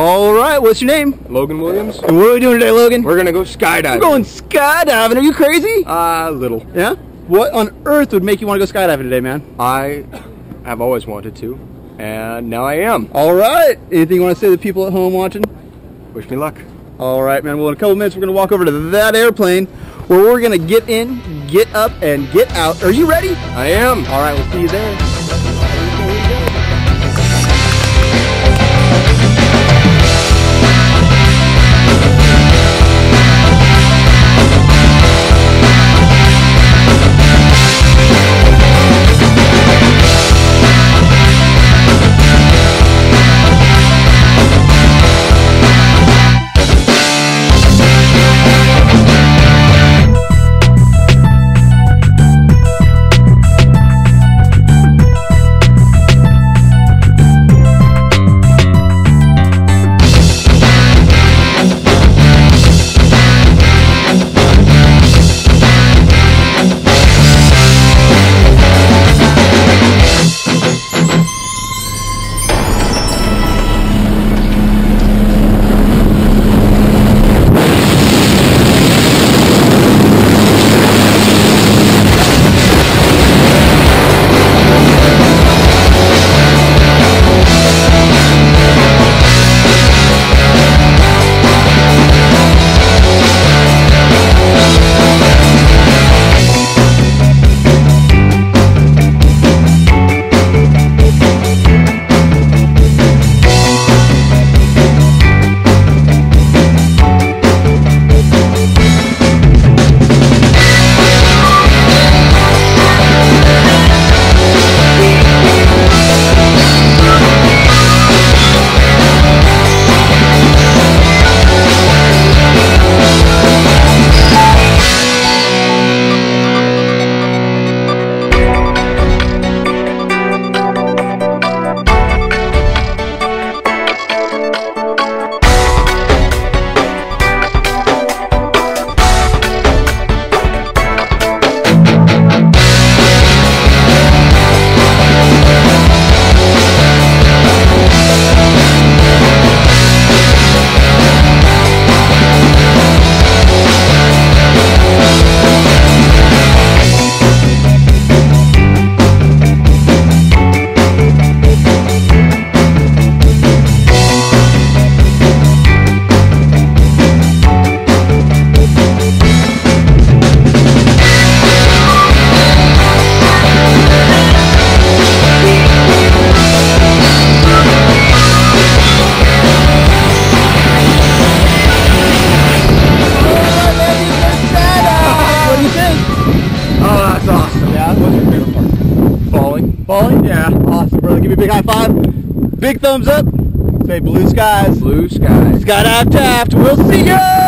All right, what's your name? Logan Williams. And what are we doing today, Logan? We're gonna go skydiving. We're going skydiving? Are you crazy? A little. Yeah? What on earth would make you want to go skydiving today, man? I've always wanted to, and now I am. All right. Anything you want to say to the people at home watching? Wish me luck. All right, man. Well, in a couple minutes, we're going to walk over to that airplane where we're going to get in, get up, and get out. Are you ready? I am. All right. We'll see you there. Falling? Yeah. Awesome, brother. Give me a big high five. Big thumbs up. Say blue skies. Blue skies. Skydive Taft. We'll see ya!